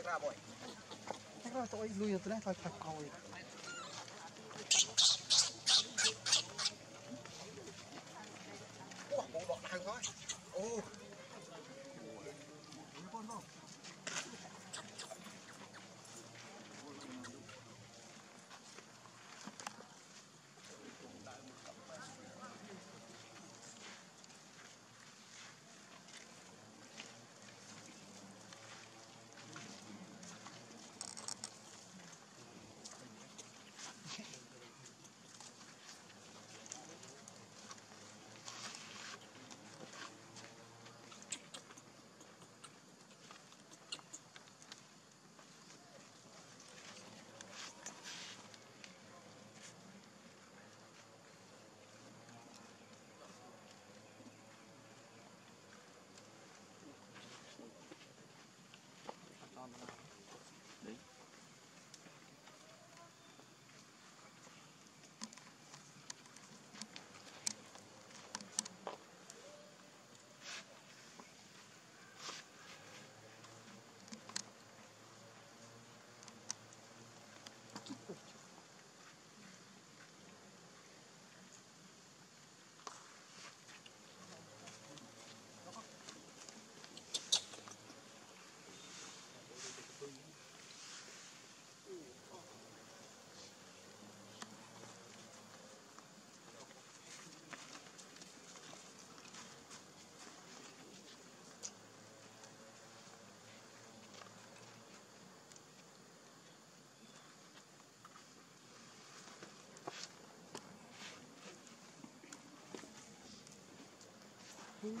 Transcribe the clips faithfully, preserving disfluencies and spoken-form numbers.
Mm-hmm. Thank you.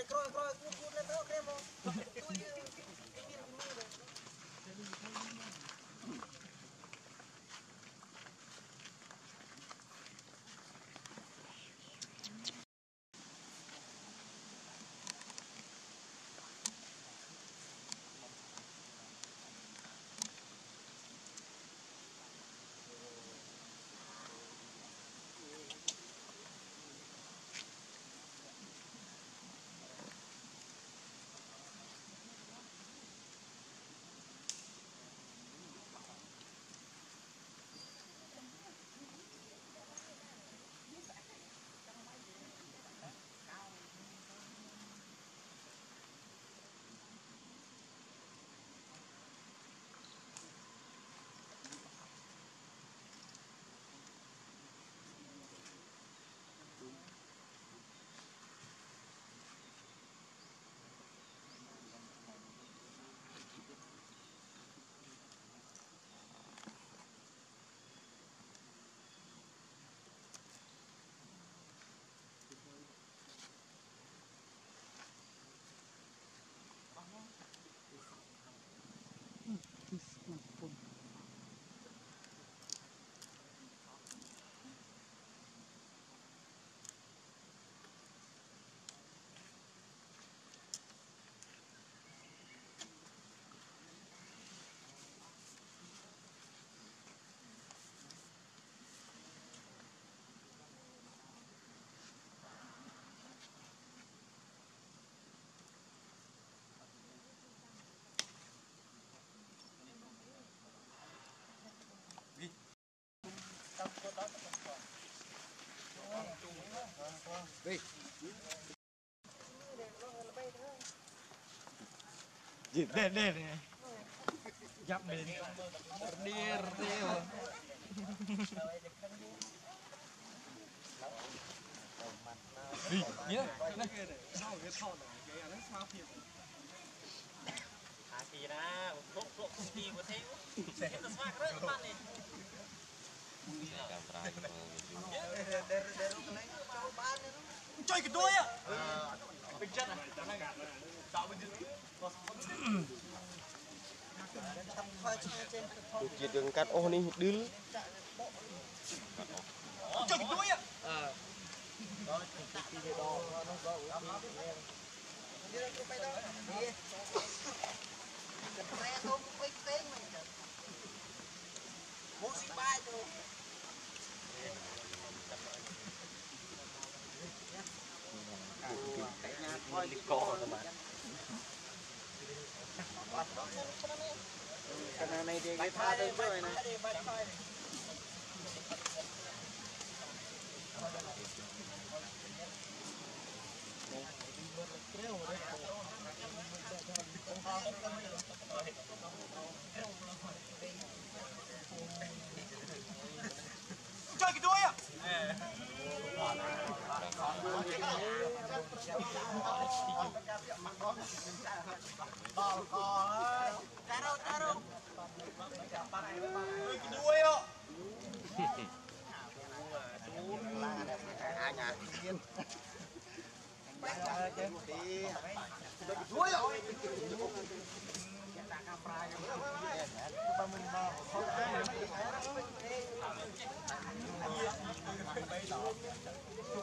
Ada kerong kerong kumpul leh kerong keremo. Deh deh deh, jam ini, real real. Iya, nak ke? Tahu ke tahu tak? Kaya nak sahaja. Hati lah, blok blok sini betul. Kita semua kerja apa ni? Cuy kedua ya. Pecah lah. Tak wujud. Cuci dengan oh ni dul. Cuy kedua ya. Musik baik tu. Kau teman. Karena naik dia kita terus join. Cakap dua ya. Taruh taruh. Kedua yo. Kedua yo. Hãy subscribe cho kênh Ghiền Mì Gõ để không bỏ lỡ những video hấp dẫn.